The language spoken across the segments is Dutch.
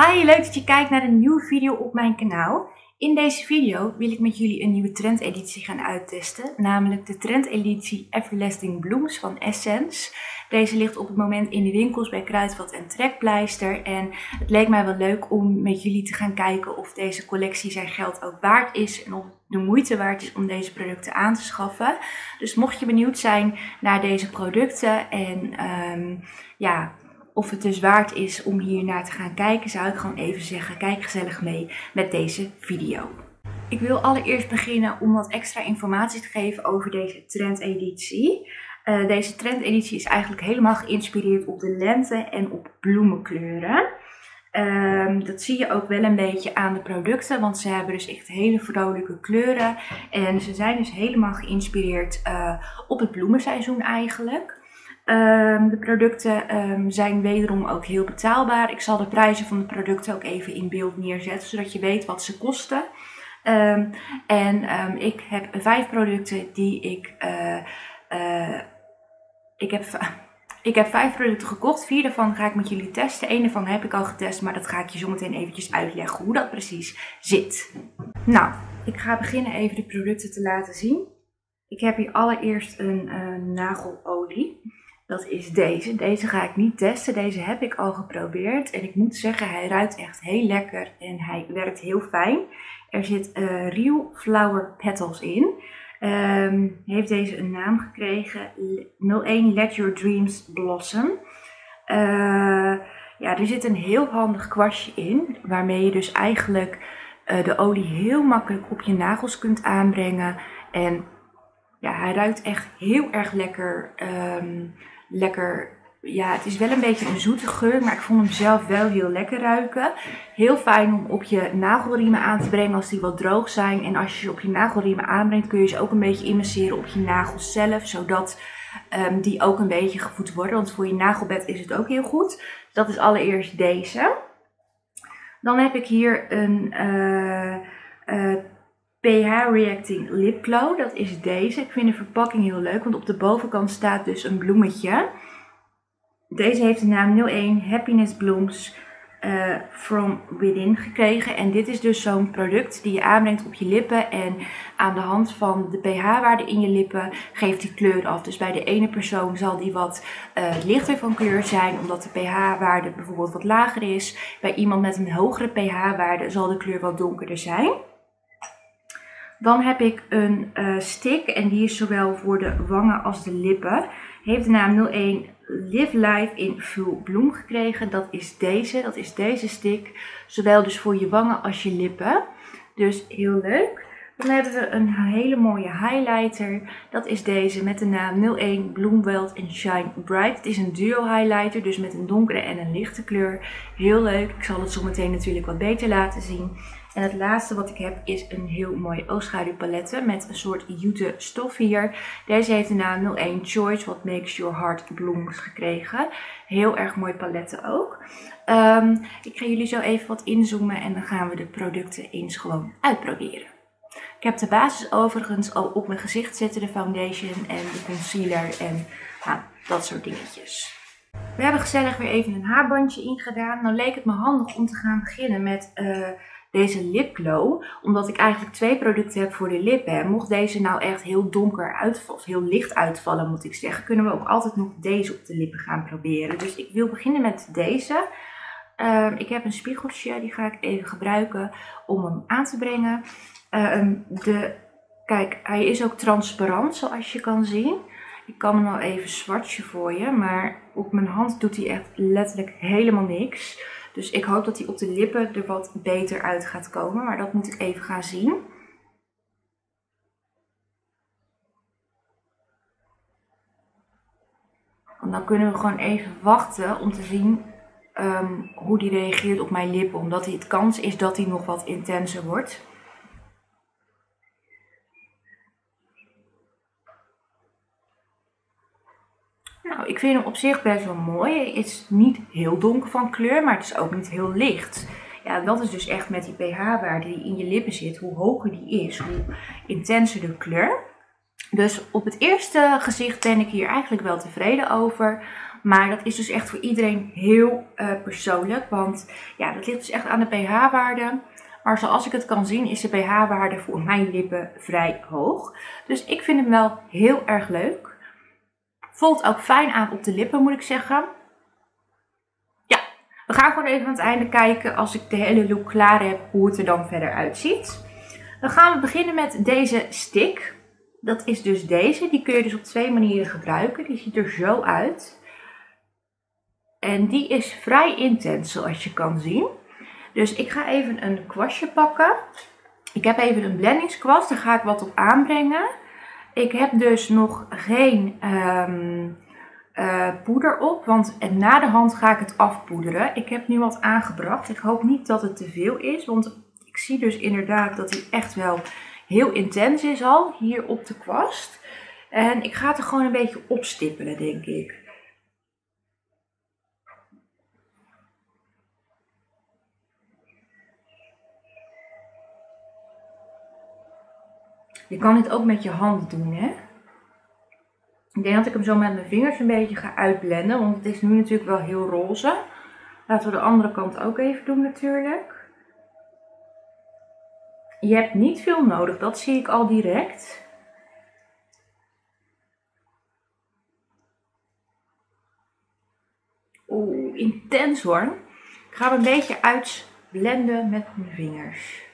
Hi, leuk dat je kijkt naar een nieuwe video op mijn kanaal. In deze video wil ik met jullie een nieuwe trendeditie gaan uittesten, namelijk de trendeditie Everlasting Blooms van Essence. Deze ligt op het moment in de winkels bij Kruidvat en Trekpleister en het leek mij wel leuk om met jullie te gaan kijken of deze collectie zijn geld ook waard is en of het de moeite waard is om deze producten aan te schaffen. Dus mocht je benieuwd zijn naar deze producten en of het dus waard is om hiernaar te gaan kijken, zou ik gewoon even zeggen, kijk gezellig mee met deze video. Ik wil allereerst beginnen om wat extra informatie te geven over deze trendeditie. Deze trendeditie is eigenlijk helemaal geïnspireerd op de lente en op bloemenkleuren. Dat zie je ook wel een beetje aan de producten, want ze hebben dus echt hele vrolijke kleuren. En ze zijn dus helemaal geïnspireerd op het bloemenseizoen eigenlijk. De producten zijn wederom ook heel betaalbaar. Ik zal de prijzen van de producten ook even in beeld neerzetten, zodat je weet wat ze kosten. Ik heb 5 producten die Ik heb 5 producten gekocht. 4 daarvan ga ik met jullie testen. 1 daarvan heb ik al getest, maar dat ga ik je zo meteen eventjes uitleggen hoe dat precies zit. Nou, ik ga beginnen even de producten te laten zien. Ik heb hier allereerst een nagelolie. Dat is deze. Deze ga ik niet testen. Deze heb ik al geprobeerd. En ik moet zeggen, hij ruikt echt heel lekker en hij werkt heel fijn. Er zit Real Flower Petals in. Heeft deze een naam gekregen. 01 Let Your Dreams Blossom. Er zit een heel handig kwastje in. Waarmee je dus eigenlijk de olie heel makkelijk op je nagels kunt aanbrengen. En ja, hij ruikt echt heel erg lekker. Ja, het is wel een beetje een zoete geur, maar ik vond hem zelf wel heel lekker ruiken. Heel fijn om op je nagelriemen aan te brengen als die wat droog zijn. En als je ze op je nagelriemen aanbrengt, kun je ze ook een beetje immerseren op je nagels zelf. Zodat die ook een beetje gevoed worden, want voor je nagelbed is het ook heel goed. Dat is allereerst deze. Dan heb ik hier een PH Reacting Lip Glow, dat is deze. Ik vind de verpakking heel leuk, want op de bovenkant staat dus een bloemetje. Deze heeft de naam 01 Happiness Blooms From Within gekregen. En dit is dus zo'n product die je aanbrengt op je lippen. En aan de hand van de pH-waarde in je lippen geeft die kleur af. Dus bij de ene persoon zal die wat lichter van kleur zijn, omdat de pH-waarde bijvoorbeeld wat lager is. Bij iemand met een hogere pH-waarde zal de kleur wat donkerder zijn. Dan heb ik een stick en die is zowel voor de wangen als de lippen. Heeft de naam 01 Live Life in Full Bloom gekregen. Dat is deze stick. Zowel dus voor je wangen als je lippen. Dus heel leuk. Dan hebben we een hele mooie highlighter. Dat is deze met de naam 01 Bloomweld in Shine Bright. Het is een duo highlighter, dus met een donkere en een lichte kleur. Heel leuk. Ik zal het zo meteen natuurlijk wat beter laten zien. En het laatste wat ik heb is een heel mooi oogschaduwpalette met een soort jute stof hier. Deze heeft de naam 01 Choice What Makes Your Heart Blooms gekregen. Heel erg mooi palette ook. Ik ga jullie zo even wat inzoomen en dan gaan we de producten eens gewoon uitproberen. Ik heb de basis overigens al op mijn gezicht zitten, de foundation en de concealer en dat soort dingetjes. We hebben gezellig weer even een haarbandje ingedaan. Nou leek het me handig om te gaan beginnen met deze lipglow, omdat ik eigenlijk 2 producten heb voor de lippen. Mocht deze nou echt heel donker uitvallen, of heel licht uitvallen moet ik zeggen, kunnen we ook altijd nog deze op de lippen gaan proberen. Dus ik wil beginnen met deze. Ik heb een spiegeltje, die ga ik even gebruiken om hem aan te brengen. Kijk, hij is ook transparant zoals je kan zien. Ik kan hem al even zwartje voor je, maar op mijn hand doet hij echt letterlijk helemaal niks. Dus ik hoop dat hij op de lippen er wat beter uit gaat komen, maar dat moet ik even gaan zien. En dan kunnen we gewoon even wachten om te zien hoe die reageert op mijn lippen, omdat het kans is dat hij nog wat intenser wordt. Nou, ik vind hem op zich best wel mooi. Hij is niet heel donker van kleur, maar het is ook niet heel licht. Ja, dat is dus echt met die pH-waarde die in je lippen zit. Hoe hoger die is, hoe intenser de kleur. Dus op het eerste gezicht ben ik hier eigenlijk wel tevreden over. Maar dat is dus echt voor iedereen heel persoonlijk. Want ja, dat ligt dus echt aan de pH-waarde. Maar zoals ik het kan zien is de pH-waarde voor mijn lippen vrij hoog. Dus ik vind hem wel heel erg leuk. Voelt ook fijn aan op de lippen, moet ik zeggen. Ja, we gaan gewoon even aan het einde kijken als ik de hele look klaar heb hoe het er dan verder uitziet. Dan gaan we beginnen met deze stick. Dat is dus deze. Die kun je dus op twee manieren gebruiken. Die ziet er zo uit. En die is vrij intens zoals je kan zien. Dus ik ga even een kwastje pakken. Ik heb even een blendingskwast. Daar ga ik wat op aanbrengen. Ik heb dus nog geen poeder op. Want na de hand ga ik het afpoederen. Ik heb nu wat aangebracht. Ik hoop niet dat het te veel is. Want ik zie dus inderdaad dat hij echt wel heel intens is al. Hier op de kwast. En ik ga het er gewoon een beetje opstippelen, denk ik. Je kan dit ook met je hand doen, hè. Ik denk dat ik hem zo met mijn vingers een beetje ga uitblenden. Want het is nu natuurlijk wel heel roze. Laten we de andere kant ook even doen natuurlijk. Je hebt niet veel nodig. Dat zie ik al direct. Oeh, intens hoor. Ik ga hem een beetje uitblenden met mijn vingers.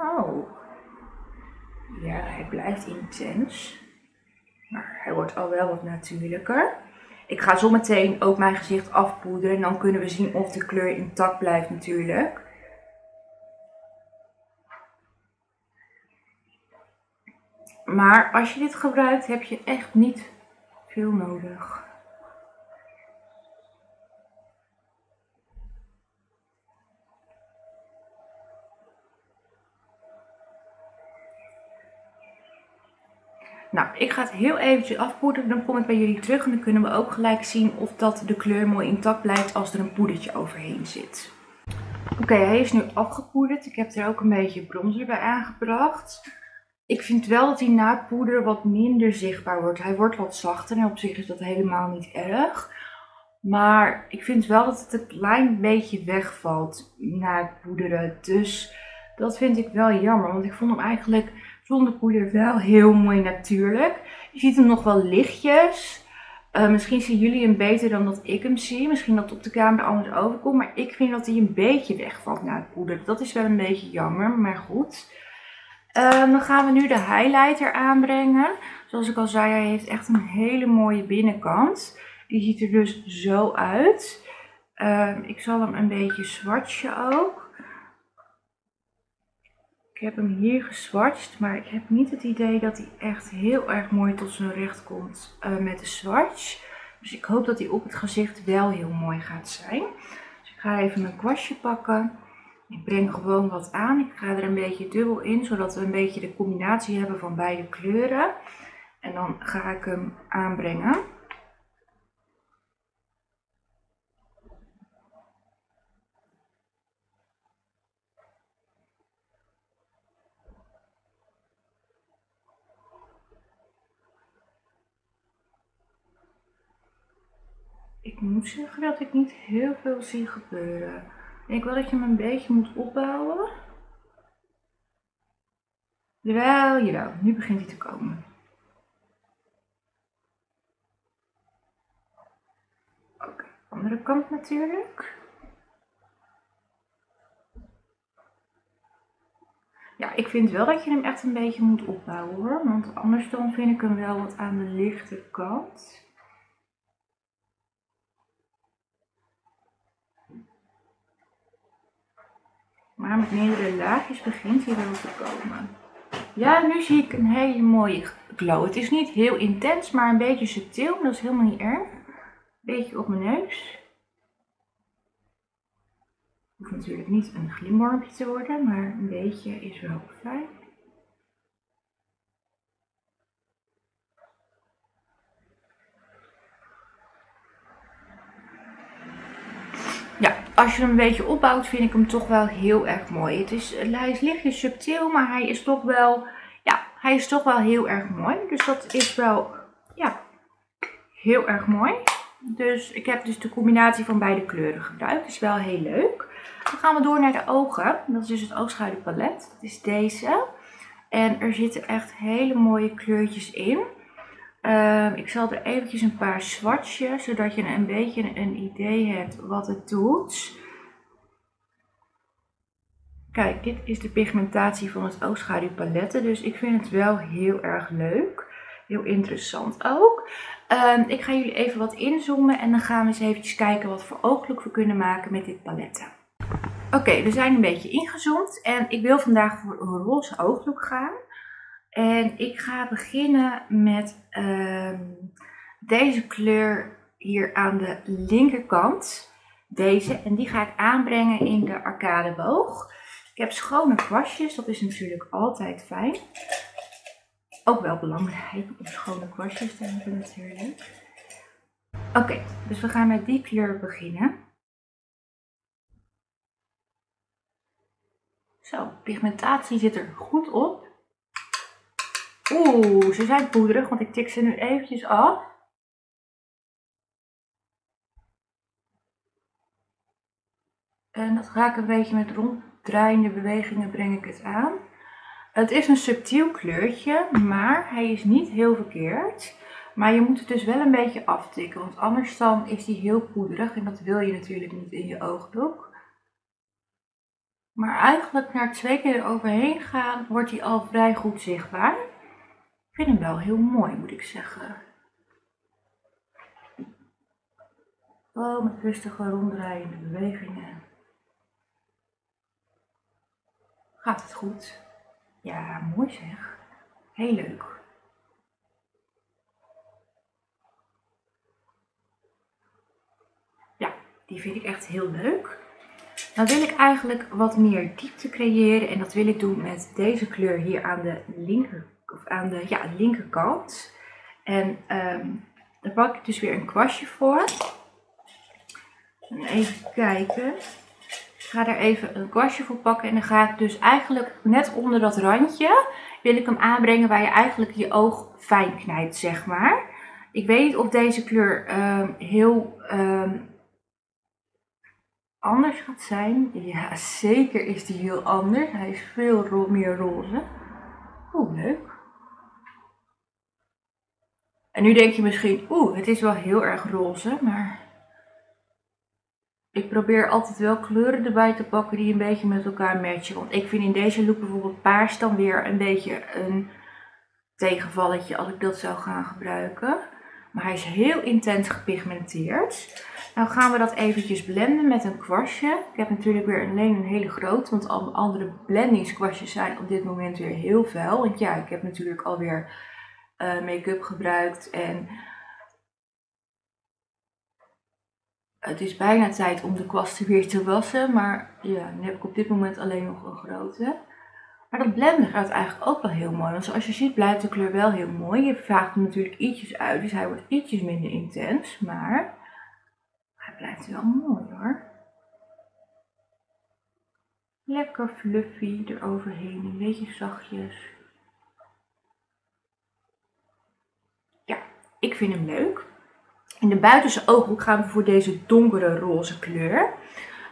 Oh, ja, hij blijft intens, maar hij wordt al wel wat natuurlijker. Ik ga zo meteen ook mijn gezicht afpoederen en dan kunnen we zien of de kleur intact blijft natuurlijk. Maar als je dit gebruikt heb je echt niet veel nodig. Nou, ik ga het heel eventjes afpoederen, dan kom ik bij jullie terug en dan kunnen we ook gelijk zien of dat de kleur mooi intact blijft als er een poedertje overheen zit. Oké, hij is nu afgepoederd. Ik heb er ook een beetje bronzer bij aangebracht. Ik vind wel dat hij na het poederen wat minder zichtbaar wordt. Hij wordt wat zachter en op zich is dat helemaal niet erg. Maar ik vind wel dat het een klein beetje wegvalt na het poederen. Dus dat vind ik wel jammer, want ik vond hem eigenlijk zonder poeder wel heel mooi natuurlijk. Je ziet hem nog wel lichtjes. Misschien zien jullie hem beter dan dat ik hem zie. Misschien dat het op de camera anders overkomt. Maar ik vind dat hij een beetje wegvalt na het poeder. Dat is wel een beetje jammer, maar goed. Dan gaan we nu de highlighter aanbrengen. Zoals ik al zei, hij heeft echt een hele mooie binnenkant. Die ziet er dus zo uit. Ik zal hem een beetje swatchen ook. Ik heb hem hier geswatcht, maar ik heb niet het idee dat hij echt heel erg mooi tot zijn recht komt met de swatch. Dus ik hoop dat hij op het gezicht wel heel mooi gaat zijn. Dus ik ga even mijn kwastje pakken. Ik breng gewoon wat aan. Ik ga er een beetje dubbel in, zodat we een beetje de combinatie hebben van beide kleuren. En dan ga ik hem aanbrengen. Ik moet zeggen dat ik niet heel veel zie gebeuren. Ik denk wel dat je hem een beetje moet opbouwen. Jawel, jawel. Nu begint hij te komen. Oké, andere kant natuurlijk. Ja, ik vind wel dat je hem echt een beetje moet opbouwen hoor. Want anders dan vind ik hem wel wat aan de lichte kant. Maar met meerdere laagjes begint hij wel te komen. Ja, nu zie ik een hele mooie glow. Het is niet heel intens, maar een beetje subtiel. Maar dat is helemaal niet erg. Een beetje op mijn neus. Hoeft natuurlijk niet een glimwormpje te worden, maar een beetje is wel fijn. Nou, als je hem een beetje opbouwt, vind ik hem toch wel heel erg mooi. Hij is lichtjes subtiel, maar hij is toch wel heel erg mooi. Dus dat is wel, ja, heel erg mooi. Dus ik heb dus de combinatie van beide kleuren gebruikt. Dat is wel heel leuk. Dan gaan we door naar de ogen. Dat is dus het oogschaduwpalet. Dat is deze. En er zitten echt hele mooie kleurtjes in. Ik zal er eventjes een paar swatchen, zodat je een beetje een idee hebt wat het doet. Kijk, dit is de pigmentatie van het oogschaduwpaletten. Dus ik vind het wel heel erg leuk. Heel interessant ook. Ik ga jullie even wat inzoomen en dan gaan we eens eventjes kijken wat voor ooglook we kunnen maken met dit palet. Oké, we zijn een beetje ingezoomd en ik wil vandaag voor een roze ooglook gaan. En ik ga beginnen met deze kleur hier aan de linkerkant. Deze, en die ga ik aanbrengen in de arcadeboog. Ik heb schone kwastjes, dat is natuurlijk altijd fijn. Ook wel belangrijk om schone kwastjes te hebben natuurlijk. Oké, dus we gaan met die kleur beginnen. Zo, pigmentatie zit er goed op. Oeh, ze zijn poederig, want ik tik ze nu eventjes af. En dat ga ik een beetje met ronddraaiende bewegingen breng ik het aan. Het is een subtiel kleurtje, maar hij is niet heel verkeerd. Maar je moet het dus wel een beetje aftikken, want anders dan is hij heel poederig. En dat wil je natuurlijk niet in je oogdoek. Maar eigenlijk na 2 keer eroverheen gaan, wordt hij al vrij goed zichtbaar. Ik vind hem wel heel mooi, moet ik zeggen. Oh, met rustige ronddraaiende bewegingen. Gaat het goed? Ja, mooi zeg. Heel leuk. Ja, die vind ik echt heel leuk. Dan wil ik eigenlijk wat meer diepte creëren en dat wil ik doen met deze kleur hier aan de, linkerkant. En daar pak ik dus weer een kwastje voor. En even kijken. Ik ga daar even een kwastje voor pakken en dan ga ik dus eigenlijk net onder dat randje wil ik hem aanbrengen waar je eigenlijk je oog fijn knijpt, zeg maar. Ik weet niet of deze kleur heel anders gaat zijn. Ja, zeker is die heel anders. Hij is veel meer roze. Oeh, leuk. En nu denk je misschien, oeh, het is wel heel erg roze, maar... Ik probeer altijd wel kleuren erbij te pakken die een beetje met elkaar matchen. Want ik vind in deze look bijvoorbeeld paars dan weer een beetje een tegenvalletje als ik dat zou gaan gebruiken. Maar hij is heel intens gepigmenteerd. Nou gaan we dat eventjes blenden met een kwastje. Ik heb natuurlijk weer alleen een hele grote, want alle andere blendingskwastjes zijn op dit moment weer heel vuil. Want ja, ik heb natuurlijk alweer make-up gebruikt en... Het is bijna tijd om de kwasten weer te wassen, maar ja, nu heb ik op dit moment alleen nog een grote. Maar dat blenden gaat eigenlijk ook wel heel mooi, want zoals je ziet blijft de kleur wel heel mooi. Je vaagt hem natuurlijk ietsjes uit, dus hij wordt ietsjes minder intens, maar hij blijft wel mooi hoor. Lekker fluffy eroverheen, een beetje zachtjes. Ja, ik vind hem leuk. In de buitenste ooghoek gaan we voor deze donkere roze kleur.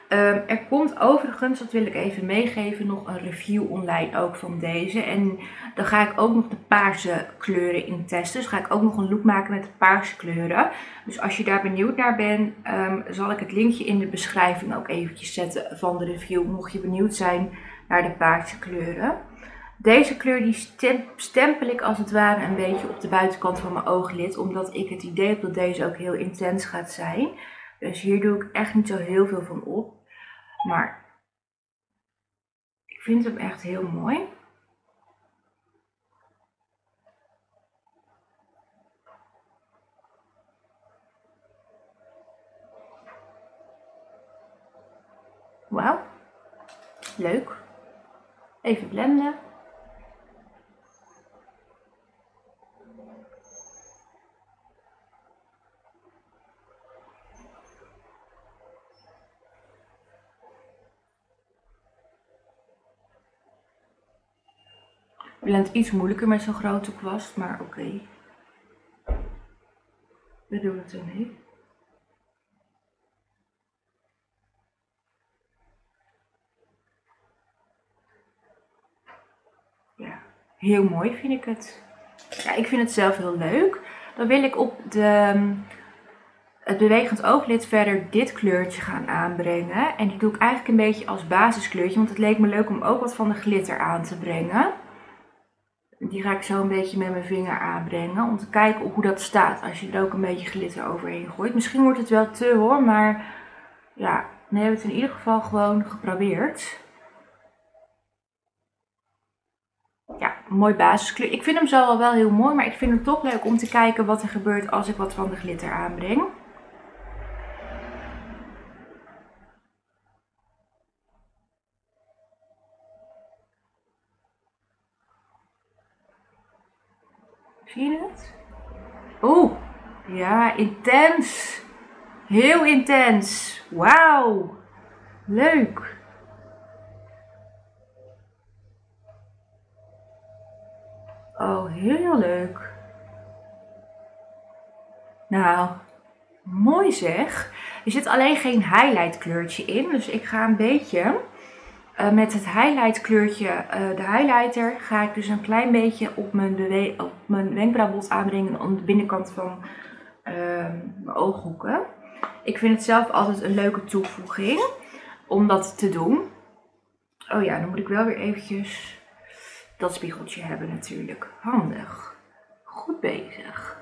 Er komt overigens, dat wil ik even meegeven, nog een review online ook van deze. En dan ga ik ook nog de paarse kleuren in testen. Dus ga ik ook nog een look maken met de paarse kleuren. Dus als je daar benieuwd naar bent, zal ik het linkje in de beschrijving ook eventjes zetten van de review. Mocht je benieuwd zijn naar de paarse kleuren. Deze kleur die stempel ik als het ware een beetje op de buitenkant van mijn ooglid. Omdat ik het idee heb dat deze ook heel intens gaat zijn. Dus hier doe ik echt niet zo heel veel van op. Maar ik vind hem echt heel mooi. Wauw. Leuk. Even blenden. Ik ben het iets moeilijker met zo'n grote kwast, maar oké. We doen het ermee. Ja, heel mooi vind ik het. Ja, ik vind het zelf heel leuk. Dan wil ik op het bewegend ooglid verder dit kleurtje gaan aanbrengen. En die doe ik eigenlijk een beetje als basiskleurtje, want het leek me leuk om ook wat van de glitter aan te brengen. Die ga ik zo een beetje met mijn vinger aanbrengen om te kijken hoe dat staat als je er ook een beetje glitter overheen gooit. Misschien wordt het wel te hoor, maar ja, dan hebben we het in ieder geval gewoon geprobeerd. Ja, mooi basiskleur. Ik vind hem zo al wel heel mooi, maar ik vind hem toch leuk om te kijken wat er gebeurt als ik wat van de glitter aanbreng. Zie je het? Oeh, ja, intens. Heel intens. Wauw, leuk. Oh, heel leuk. Nou, mooi zeg. Er zit alleen geen highlight kleurtje in, dus ik ga een beetje... met het highlight kleurtje, de highlighter, ga ik dus een klein beetje op mijn wenkbrauwbot aanbrengen aan de binnenkant van mijn ooghoeken. Ik vind het zelf altijd een leuke toevoeging om dat te doen. Oh ja, dan moet ik wel weer eventjes dat spiegeltje hebben natuurlijk. Handig. Goed bezig.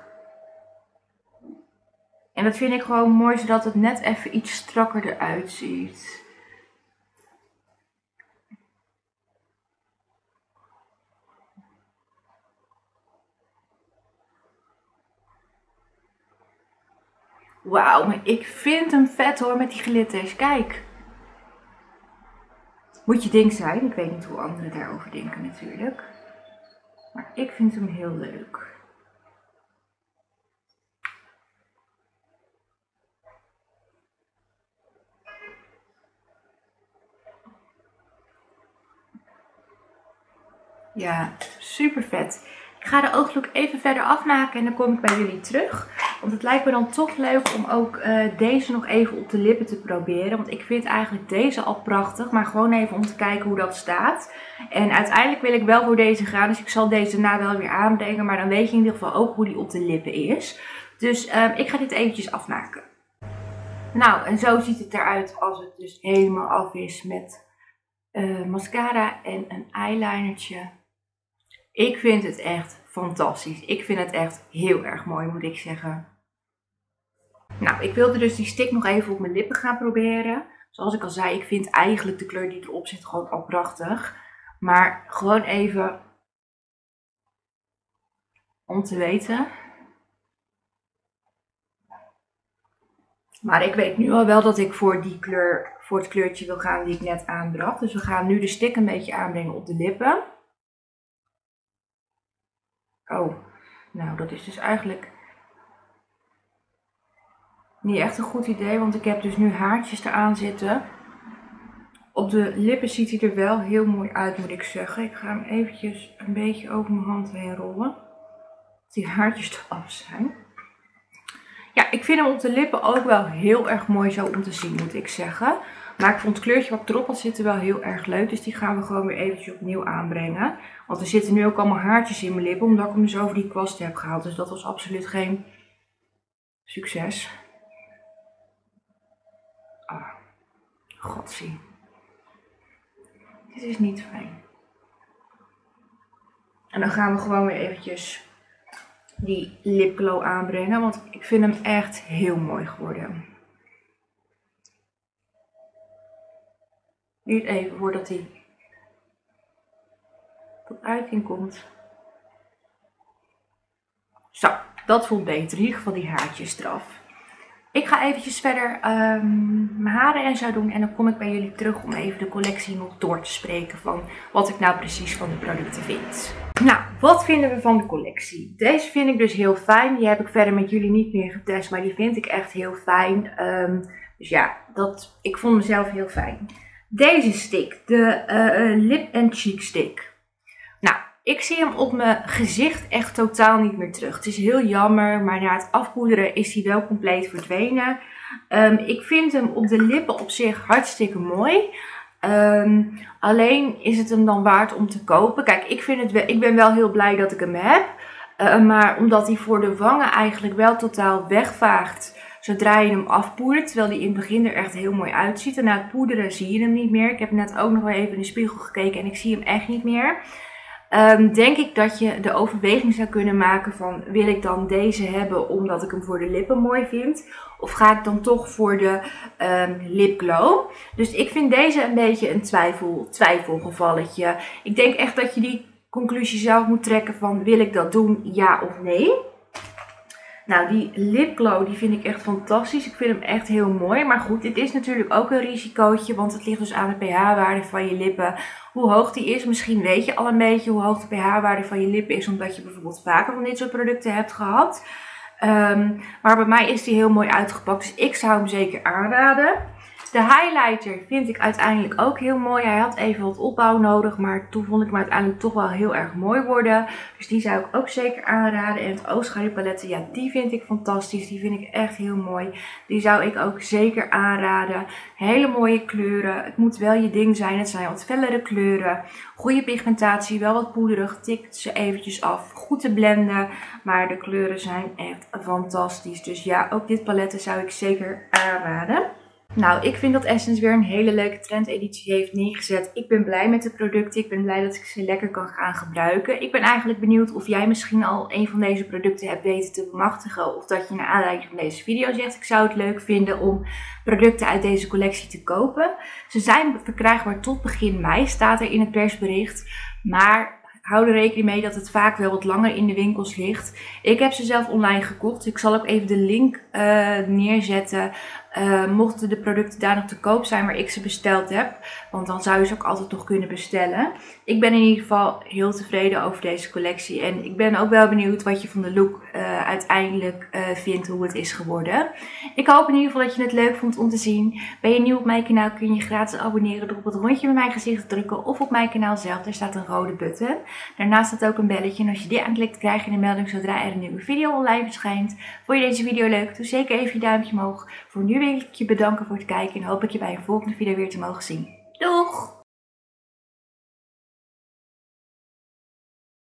En dat vind ik gewoon mooi, zodat het net even iets strakker eruit ziet. Wauw, maar ik vind hem vet hoor met die glitters. Kijk. Moet je ding zijn. Ik weet niet hoe anderen daarover denken natuurlijk. Maar ik vind hem heel leuk. Ja, super vet. Ik ga de ooglook even verder afmaken en dan kom ik bij jullie terug. Want het lijkt me dan toch leuk om ook deze nog even op de lippen te proberen. Want ik vind eigenlijk deze al prachtig, maar gewoon even om te kijken hoe dat staat. En uiteindelijk wil ik wel voor deze gaan, dus ik zal deze na wel weer aanbrengen. Maar dan weet je in ieder geval ook hoe die op de lippen is. Dus ik ga dit eventjes afmaken. Nou, en zo ziet het eruit als het dus helemaal af is met mascara en een eyelinertje. Ik vind het echt fantastisch. Ik vind het echt heel erg mooi, moet ik zeggen. Nou, ik wilde dus die stick nog even op mijn lippen gaan proberen. Zoals ik al zei, ik vind eigenlijk de kleur die erop zit gewoon al prachtig. Maar gewoon even om te weten. Maar ik weet nu al wel dat ik voor die kleur, voor het kleurtje wil gaan die ik net aanbracht. Dus we gaan nu de stick een beetje aanbrengen op de lippen. Oh, nou dat is dus eigenlijk niet echt een goed idee, want ik heb dus nu haartjes eraan zitten. Op de lippen ziet hij er wel heel mooi uit, moet ik zeggen. Ik ga hem eventjes een beetje over mijn hand heen rollen, dat die haartjes eraf zijn. Ja, ik vind hem op de lippen ook wel heel erg mooi zo om te zien, moet ik zeggen. Maar ik vond het kleurtje wat erop had zitten wel heel erg leuk. Dus die gaan we gewoon weer eventjes opnieuw aanbrengen. Want er zitten nu ook allemaal haartjes in mijn lippen. Omdat ik hem dus over die kwast heb gehaald. Dus dat was absoluut geen succes. Ah, godsie. Dit is niet fijn. En dan gaan we gewoon weer eventjes die lipglow aanbrengen. Want ik vind hem echt heel mooi geworden. Nu even voordat hij tot uiting komt. Zo, dat voelt beter. In ieder geval die haartjes eraf. Ik ga eventjes verder mijn haren en zo doen. En dan kom ik bij jullie terug om even de collectie nog door te spreken. Van wat ik nou precies van de producten vind. Nou, wat vinden we van de collectie? Deze vind ik dus heel fijn. Die heb ik verder met jullie niet meer getest. Maar die vind ik echt heel fijn. Dus ja, ik vond mezelf heel fijn. Deze stick, de Lip and Cheek Stick. Nou, Ik zie hem op mijn gezicht echt totaal niet meer terug. Het is heel jammer, maar na het afpoederen is hij wel compleet verdwenen. Ik vind hem op de lippen op zich hartstikke mooi. Alleen is het hem dan waard om te kopen. Kijk, ik ben wel heel blij dat ik hem heb. Maar omdat hij voor de wangen eigenlijk wel totaal wegvaagt zodra je hem afpoedert. Terwijl hij in het begin er echt heel mooi uitziet. En na het poederen zie je hem niet meer. Ik heb net ook nog wel even in de spiegel gekeken en ik zie hem echt niet meer. Denk ik dat je de overweging zou kunnen maken van, wil ik dan deze hebben omdat ik hem voor de lippen mooi vind? Of ga ik dan toch voor de lip glow? Dus ik vind deze een beetje een twijfelgevalletje. Ik denk echt dat je die conclusie zelf moet trekken van, wil ik dat doen, ja of nee? Nou, die lip glow die vind ik echt fantastisch. Ik vind hem echt heel mooi. Maar goed, dit is natuurlijk ook een risicootje. Want het ligt dus aan de pH-waarde van je lippen. Hoe hoog die is, misschien weet je al een beetje hoe hoog de pH-waarde van je lippen is. Omdat je bijvoorbeeld vaker van dit soort producten hebt gehad. Maar bij mij is die heel mooi uitgepakt. Dus ik zou hem zeker aanraden. De highlighter vind ik uiteindelijk ook heel mooi. Hij had even wat opbouw nodig, maar toen vond ik hem uiteindelijk toch wel heel erg mooi worden. Dus die zou ik ook zeker aanraden. En het oogschaduwpaletten, ja, die vind ik fantastisch. Die vind ik echt heel mooi. Die zou ik ook zeker aanraden. Hele mooie kleuren. Het moet wel je ding zijn. Het zijn wat fellere kleuren. Goede pigmentatie, wel wat poederig. Tik ze eventjes af. Goed te blenden. Maar de kleuren zijn echt fantastisch. Dus ja, ook dit paletten zou ik zeker aanraden. Nou, ik vind dat Essence weer een hele leuke trendeditie heeft neergezet. Ik ben blij met de producten. Ik ben blij dat ik ze lekker kan gaan gebruiken. Ik ben eigenlijk benieuwd of jij misschien al een van deze producten hebt weten te bemachtigen. Of dat je naar aanleiding van deze video zegt, ik zou het leuk vinden om producten uit deze collectie te kopen. Ze zijn verkrijgbaar tot begin mei, staat er in het persbericht. Maar hou er rekening mee dat het vaak wel wat langer in de winkels ligt. Ik heb ze zelf online gekocht. Ik zal ook even de link neerzetten. Mochten de producten daar nog te koop zijn waar ik ze besteld heb. Want dan zou je ze ook altijd nog kunnen bestellen. Ik ben in ieder geval heel tevreden over deze collectie. En ik ben ook wel benieuwd wat je van de look uiteindelijk vindt, hoe het is geworden. Ik hoop in ieder geval dat je het leuk vond om te zien. Ben je nieuw op mijn kanaal, kun je je gratis abonneren door op het rondje met mijn gezicht te drukken. Of op mijn kanaal zelf, daar staat een rode button. Daarnaast staat ook een belletje. En als je die aanklikt, krijg je een melding zodra er een nieuwe video online verschijnt. Vond je deze video leuk? Doe zeker even je duimpje omhoog. Voor nu wil ik je bedanken voor het kijken en hoop ik je bij een volgende video weer te mogen zien. Doeg!